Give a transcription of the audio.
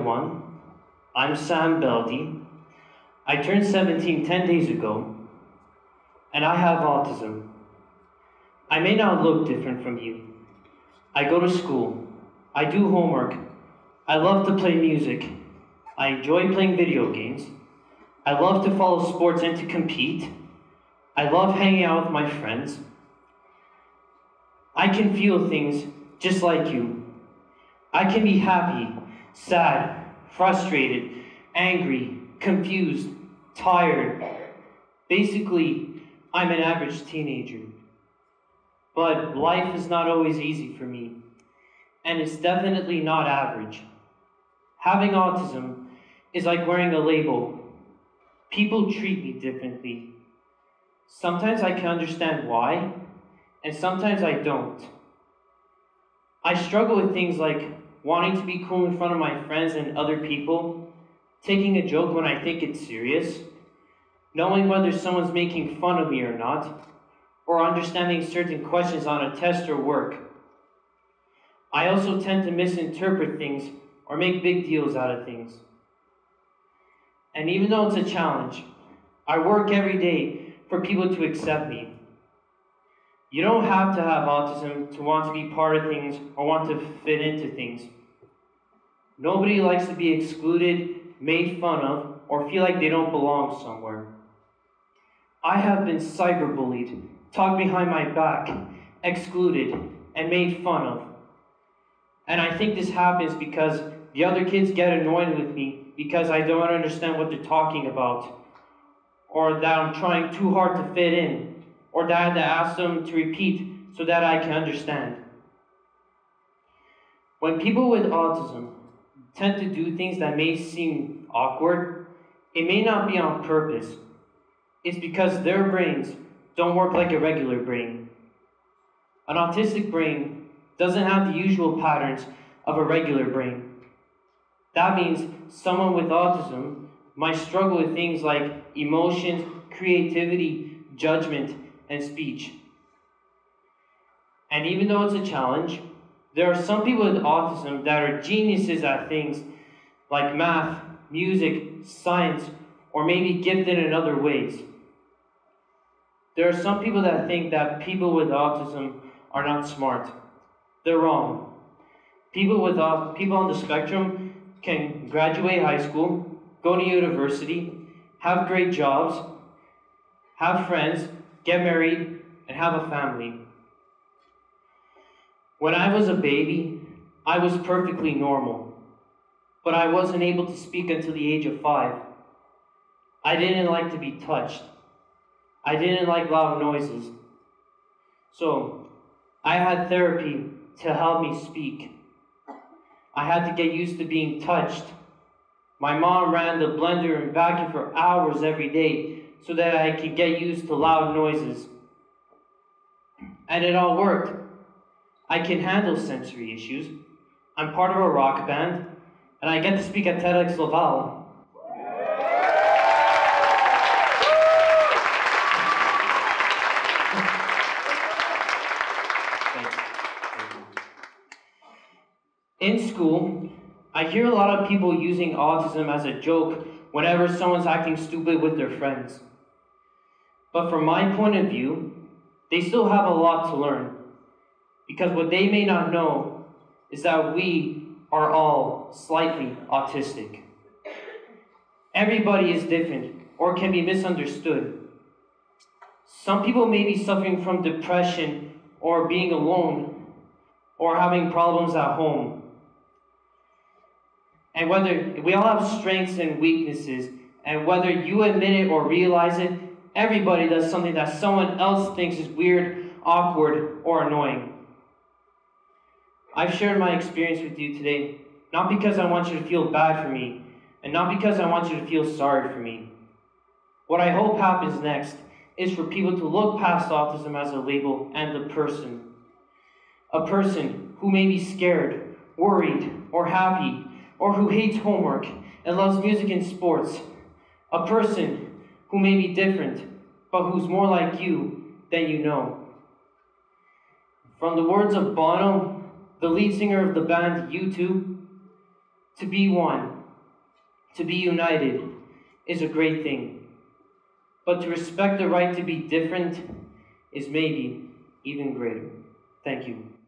everyone. I'm Sam Beldie. I turned 17 10 days ago, and I have autism. I may not look different from you. I go to school. I do homework. I love to play music. I enjoy playing video games. I love to follow sports and to compete. I love hanging out with my friends. I can feel things just like you. I can be happy, sad, frustrated, angry, confused, tired. Basically, I'm an average teenager. But life is not always easy for me, and it's definitely not average. Having autism is like wearing a label. People treat me differently. Sometimes I can understand why, and sometimes I don't. I struggle with things like wanting to be cool in front of my friends and other people, taking a joke when I think it's serious, knowing whether someone's making fun of me or not, or understanding certain questions on a test or work. I also tend to misinterpret things or make big deals out of things. And even though it's a challenge, I work every day for people to accept me. You don't have to have autism to want to be part of things or want to fit into things. Nobody likes to be excluded, made fun of, or feel like they don't belong somewhere. I have been cyberbullied, talked behind my back, excluded, and made fun of. And I think this happens because the other kids get annoyed with me because I don't understand what they're talking about, or that I'm trying too hard to fit in, or that I had to ask them to repeat so that I can understand. When people with autism tend to do things that may seem awkward, it may not be on purpose. It's because their brains don't work like a regular brain. An autistic brain doesn't have the usual patterns of a regular brain. That means someone with autism might struggle with things like emotions, creativity, judgment, and speech. And even though it's a challenge, there are some people with autism that are geniuses at things like math, music, science, or maybe gifted in other ways. There are some people that think that people with autism are not smart. They're wrong. People on the spectrum can graduate high school, go to university, have great jobs, have friends, get married, and have a family. When I was a baby, I was perfectly normal, but I wasn't able to speak until the age of 5. I didn't like to be touched. I didn't like loud noises. So I had therapy to help me speak. I had to get used to being touched. My mom ran the blender and vacuum for hours every day so that I could get used to loud noises. And it all worked. I can handle sensory issues. I'm part of a rock band, and I get to speak at TEDxLaval. In school, I hear a lot of people using autism as a joke whenever someone's acting stupid with their friends. But from my point of view, they still have a lot to learn, because what they may not know is that we are all slightly autistic. Everybody is different or can be misunderstood. Some people may be suffering from depression or being alone or having problems at home. And whether we all have strengths and weaknesses, and whether you admit it or realize it, everybody does something that someone else thinks is weird, awkward, or annoying. I've shared my experience with you today, not because I want you to feel bad for me, and not because I want you to feel sorry for me. What I hope happens next is for people to look past autism as a label and the person. A person who may be scared, worried, or happy, or who hates homework and loves music and sports. A person who may be different, but who's more like you than you know. From the words of Bono, the lead singer of the band U2, To be one, to be united, is a great thing. But to respect the right to be different is maybe even greater. Thank you.